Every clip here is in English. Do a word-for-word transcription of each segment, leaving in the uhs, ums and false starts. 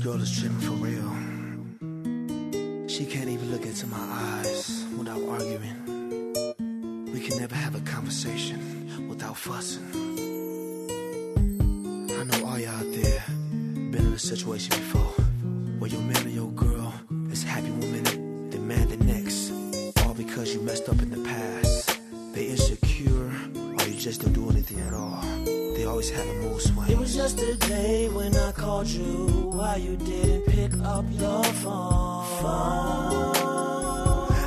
This girl is tripping for real. She can't even look into my eyes without arguing. We can never have a conversation without fussing. I know all y'all out there been in a situation before where your man or your girl is happy one minute, then mad the next, all because you messed up in the past. They insecure, or you just don't do anything at all. They always have a mood swing. It was just a day when I called you, why you didn't pick up your phone. phone.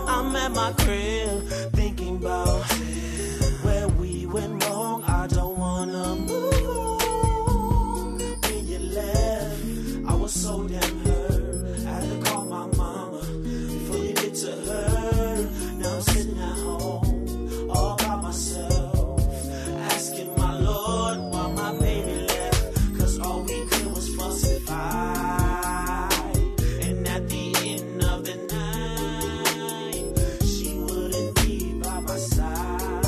I'm at my crib thinking about where we went wrong. I don't wanna move on. When you left, I was so damn hurt. I had to call my mama before you get to her. Now I'm sitting at home all by myself, asking my Lord why my baby left. Cause all we could was fuss and fight, and at the end of the night she wouldn't be by my side.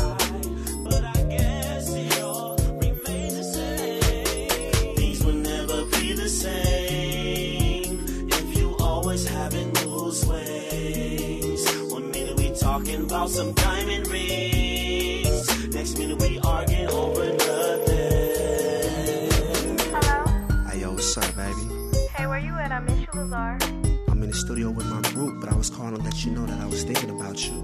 But I guess it all remains the same. Things will never be the same if you always having mood swings. One minute we talking about some diamond rings, next minute we arguing over nothing. Hello? Hey, yo, what's up, baby? Hey, where you at? I'm Isha Lazar. I'm in the studio with my group, but I was calling to let you know that I was thinking about you.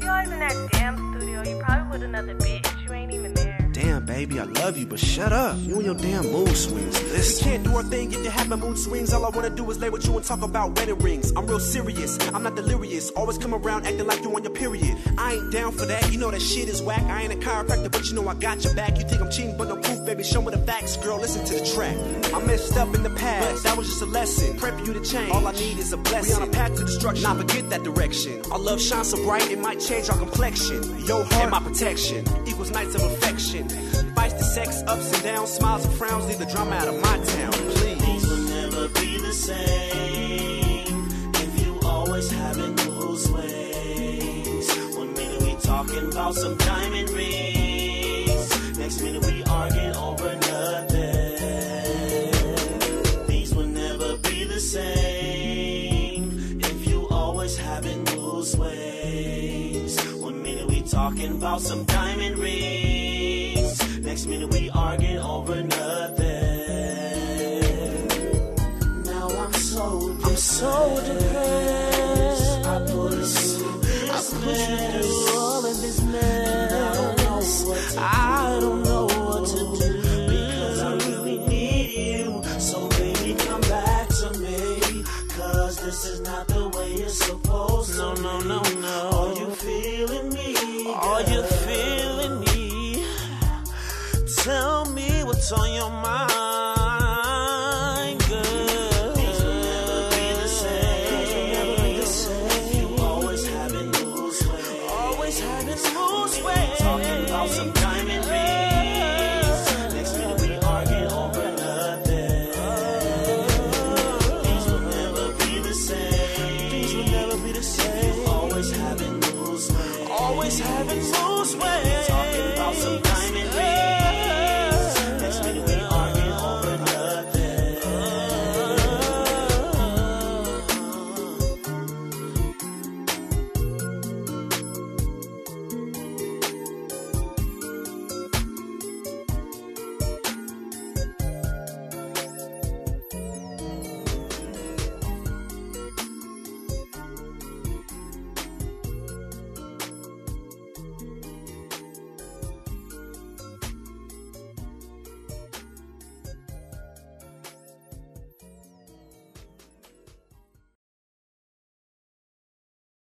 You always in that damn studio. You probably with another bitch. You ain't even there. Damn, baby, I love you, but shut up. You and your damn mood swings. Listen. We can't do our thing if you have my mood swings. All I want to do is lay with you and talk about wedding rings. I'm real serious, I'm not delirious. Always come around acting like you on your period. I ain't down for that, you know that shit is whack. I ain't a chiropractor, but you know I got your back. You think I'm cheating, but no proof, baby, show me the facts. Girl, listen to the track. I messed up in the past, but that was just a lesson. Prep you to change, all I need is a blessing. We on a path to destruction, not forget that direction. Our love shines so bright, it might change our complexion. Your heart and my protection equals nights of affection. Vice to sex, ups and downs, smiles and frowns, leave the drama out of my town, please. Things will never be the same if you always having mood swings. One minute we talking about some diamond rings, next minute we arguing over nothing. Things will never be the same if you always having mood swings. One minute we talking about some diamond rings, next minute we arguing over nothing. Now I'm so depressed. I'm so depressed. I put you through this I mess. You through all of this mess. I don't know what to do. I don't know what to do because I really need you. So baby, come back to me, cause this is not the way it's supposed no, to no, be. No, no, no. Are you feeling me? Girl? Are you feeling me? Tell me what's on your mind, girl. Things will never be the same if you always having mood swings. Always having mood swings. Talking about some diamond rings, next minute we arguing over nothing. Things will never be the same. Things will never be the same. Always having mood swings. Always having mood swings.